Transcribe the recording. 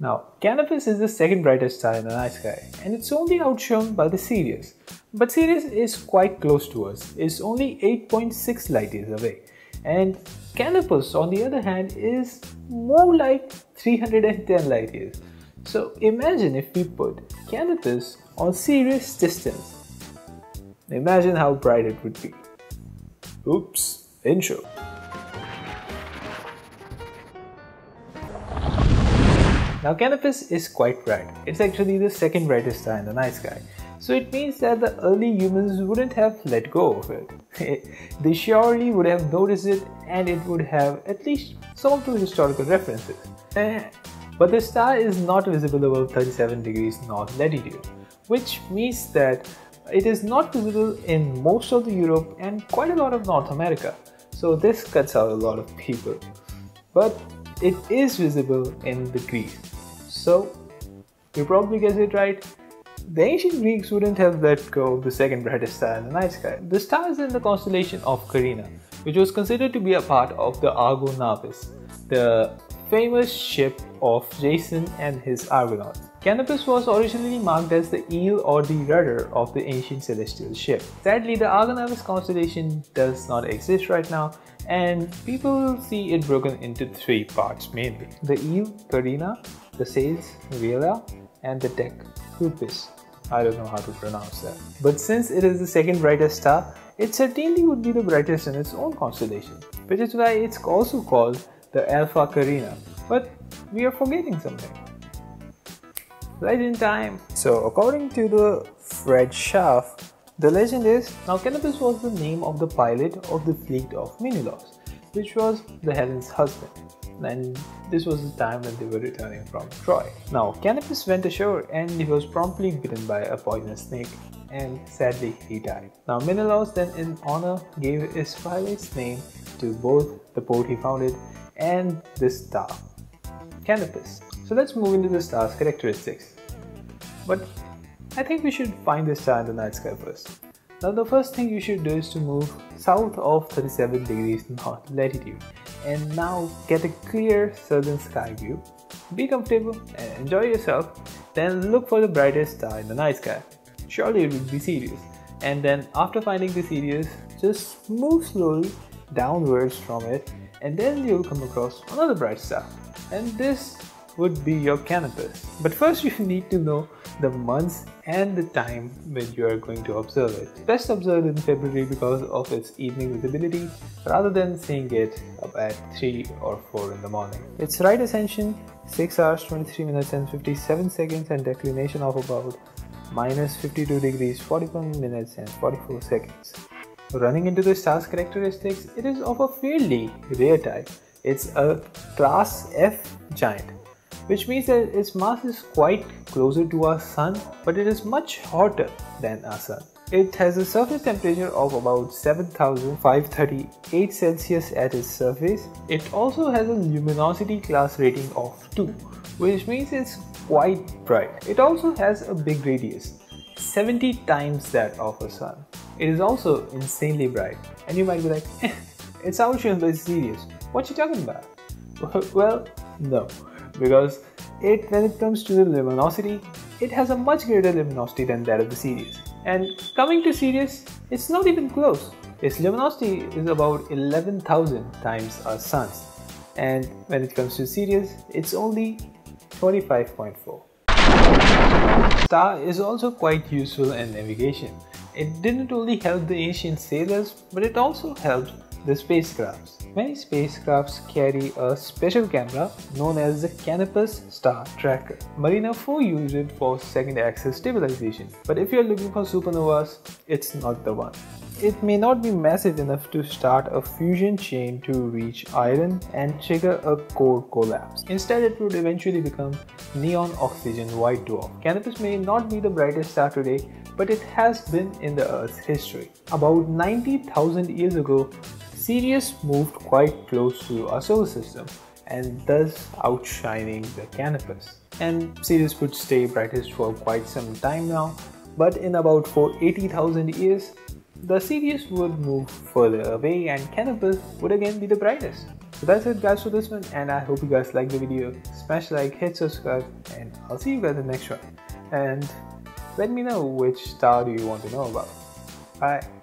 Now, Canopus is the second brightest star in the night sky, and it's only outshone by the Sirius. But Sirius is quite close to us, it's only 8.6 light years away. And Canopus, on the other hand, is more like 310 light years. So imagine if we put Canopus on Sirius distance. Imagine how bright it would be. Oops, intro. Now Canopus is quite bright, it's actually the second brightest star in the night sky, so it means that the early humans wouldn't have let go of it. They surely would have noticed it, and it would have at least some of the historical references. But the star is not visible above 37 degrees north latitude, which means that it is not visible in most of Europe and quite a lot of North America, so this cuts out a lot of people. But it is visible in the Greece. So, you probably guessed it right, the ancient Greeks wouldn't have let go of the second brightest star in the night sky. The star is in the constellation of Carina, which was considered to be a part of the Argo Navis, the famous ship of Jason and his Argonauts. Canopus was originally marked as the eel or the rudder of the ancient celestial ship. Sadly, the Argo Navis constellation does not exist right now, and people see it broken into three parts mainly. The eel, Carina, the sails, Vela, and the deck, cupis. I don't know how to pronounce that. But since it is the second brightest star, it certainly would be the brightest in its own constellation, which is why it's also called the Alpha Carina. But we are forgetting something. Right in time. So according to the Fred Schaff, the legend is, now Canopus was the name of the pilot of the fleet of Menelaus, which was the Helen's husband, and this was the time when they were returning from Troy. Now Canopus went ashore and he was promptly bitten by a poisonous snake, and sadly he died. Now Menelaus then in honor gave his pilot's name to both the port he founded and this star, Canopus. So let's move into the star's characteristics. But I think we should find the star in the night sky first. Now the first thing you should do is to move south of 37 degrees north latitude and now get a clear southern sky view, be comfortable and enjoy yourself, then look for the brightest star in the night sky. Surely it would be Sirius, and then after finding the Sirius, just move slowly downwards from it and then you'll come across another bright star, and this would be your Canopus. But first you need to know the months and the time when you are going to observe it. Best observed in February because of its evening visibility rather than seeing it up at 3 or 4 in the morning. Its right ascension 6 hours 23 minutes and 57 seconds and declination of about minus 52 degrees 41 minutes and 44 seconds. Running into the star's characteristics, it is of a fairly rare type. It's a class F giant, which means that its mass is quite closer to our Sun, but it is much hotter than our Sun. It has a surface temperature of about 7,538 Celsius at its surface. It also has a luminosity class rating of 2, which means it's quite bright. It also has a big radius, 70 times that of our Sun. It is also insanely bright, and you might be like, it's outshone by Sirius, what you talking about? Well, no. Because when it comes to the luminosity, it has a much greater luminosity than that of the Sirius. And coming to Sirius, it's not even close. Its luminosity is about 11,000 times our Sun's. And when it comes to Sirius, it's only 25.4. The star is also quite useful in navigation. It didn't only help the ancient sailors, but it also helped the spacecrafts. Many spacecrafts carry a special camera known as the Canopus Star Tracker. Mariner 4 used it for second axis stabilization, but if you are looking for supernovas, it's not the one. It may not be massive enough to start a fusion chain to reach iron and trigger a core collapse. Instead, it would eventually become neon oxygen white dwarf. Canopus may not be the brightest star today, but it has been in the Earth's history. About 90,000 years ago, Sirius moved quite close to our solar system and thus outshining the Canopus. And Sirius would stay brightest for quite some time now, but in about 80,000 years, the Sirius would move further away and Canopus would again be the brightest. So that's it guys for this one, and I hope you guys liked the video. Smash like, hit subscribe, and I'll see you guys in the next one. And let me know which star do you want to know about. Bye.